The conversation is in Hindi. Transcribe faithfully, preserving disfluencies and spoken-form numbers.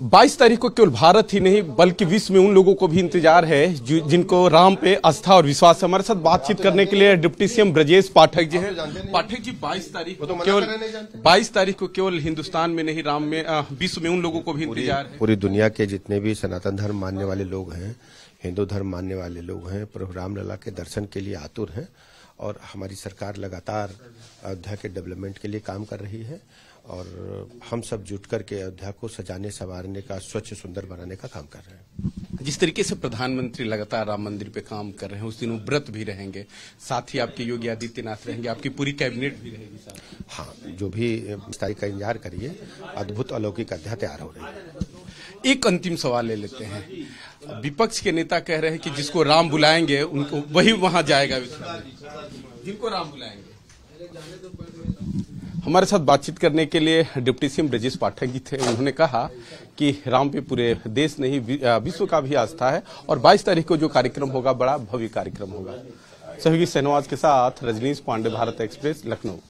बाईस तारीख को केवल भारत ही नहीं बल्कि विश्व में उन लोगों को भी इंतजार है जिनको राम पे आस्था और विश्वास है। हमारे साथ बातचीत करने के लिए डिप्टी सीएम ब्रजेश पाठक जी हैं। पाठक जी, बाईस तारीख को केवल बाईस तारीख को केवल हिंदुस्तान में नहीं राम में विश्व में उन लोगों को भी इंतजार है। पूरी दुनिया के जितने भी सनातन धर्म मानने वाले लोग हैं, हिंदू धर्म मानने वाले लोग हैं, प्रभु राम लला के दर्शन के लिए आतुर हैं और हमारी सरकार लगातार अयोध्या के डेवलपमेंट के लिए काम कर रही है और हम सब जुट करके अयोध्या को सजाने संवारने का, स्वच्छ सुंदर बनाने का काम कर रहे हैं। जिस तरीके से प्रधानमंत्री लगातार राम मंदिर पे काम कर रहे हैं, उस दिन वो व्रत भी रहेंगे, साथ ही आपके योगी आदित्यनाथ रहेंगे, आपकी पूरी कैबिनेट भी रहेगी। हाँ, जो भी इस तारीख का इंतजार करिए, अद्भुत अलौकिक अध्याय तैयार हो रही है। एक अंतिम सवाल ले लेते हैं। विपक्ष के नेता कह रहे हैं कि जिसको राम बुलाएंगे उनको वही वहां जाएगा, जिनको राम बुलाएंगे। हमारे साथ बातचीत करने के लिए डिप्टी सीएम ब्रजेश पाठक जी थे। उन्होंने कहा कि राम पे पूरे देश नहीं विश्व का भी आस्था है और बाईस तारीख को जो कार्यक्रम होगा बड़ा भव्य कार्यक्रम होगा। सहयोगी शहनवाज के साथ रजनीश पांडे, भारत एक्सप्रेस, लखनऊ।